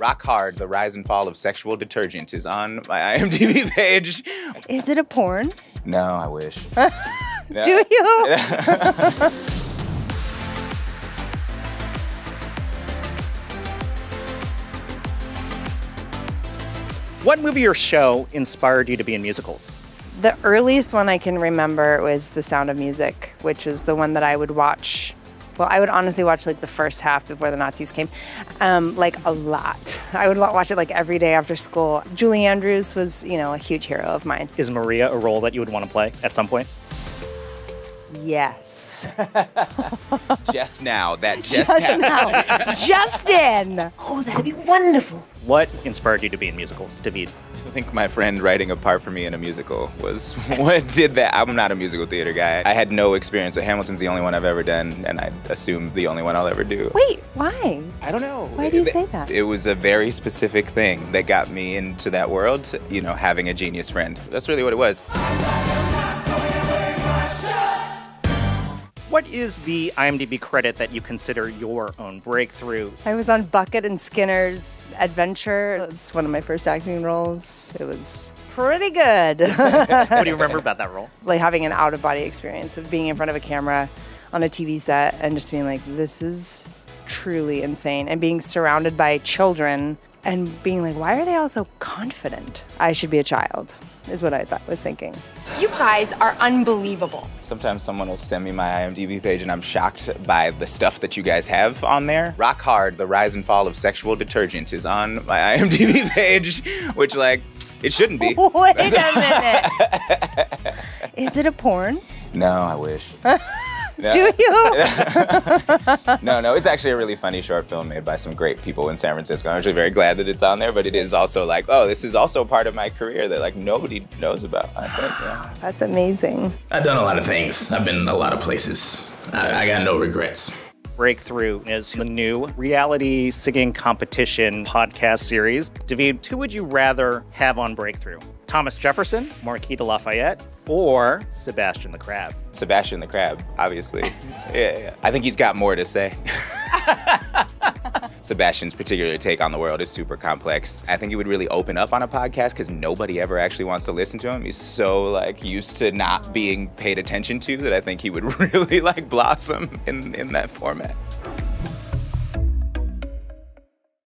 Rock Hard, The Rise and Fall of Sexual Detergents is on my IMDb page. Is it a porn? No, I wish. No. Do you? What movie or show inspired you to be in musicals? The earliest one I can remember was The Sound of Music, which was the one that I would watch. Well, I would honestly watch like the first half before the Nazis came, like a lot. I would watch it like every day after school. Julie Andrews was, you know, a huge hero of mine. Is Maria a role that you would want to play at some point? Yes. Just now, that just happened. Now, just in. Oh, that'd be wonderful. What inspired you to be in musicals, David? I think my friend writing a part for me in a musical was what did that. I'm not a musical theater guy. I had no experience, but Hamilton's the only one I've ever done, and I assume the only one I'll ever do. Wait, why? I don't know. Why do you say that? It was a very specific thing that got me into that world, you know, having a genius friend. That's really what it was. What is the IMDb credit that you consider your own breakthrough? I was on Bucket and Skinner's Adventure. It's one of my first acting roles. It was pretty good. What do you remember about that role? Like having an out-of-body experience of being in front of a camera on a TV set and just being like, this is truly insane. And being surrounded by children and being like, why are they all so confident? I should be a child, is what I was thinking. You guys are unbelievable. Sometimes someone will send me my IMDb page and I'm shocked by the stuff that you guys have on there. Rock Hard, The Rise and Fall of Sexual Detergents is on my IMDb page, which like, it shouldn't be. Wait a minute. Is it a porn? No, I wish. No. Do you? No, it's actually a really funny short film made by some great people in San Francisco. I'm actually very glad that it's on there, but it is also like, oh, this is also part of my career that like nobody knows about, I think. Yeah. That's amazing. I've done a lot of things. I've been in a lot of places. I got no regrets. Breakthrough is the new reality singing competition podcast series. David, who would you rather have on Breakthrough? Thomas Jefferson, Marquis de Lafayette, or Sebastian the Crab? Sebastian the Crab, obviously. Yeah. I think he's got more to say. Sebastian's particular take on the world is super complex. I think he would really open up on a podcast because nobody ever actually wants to listen to him. He's so like used to not being paid attention to that I think he would really like blossom in that format.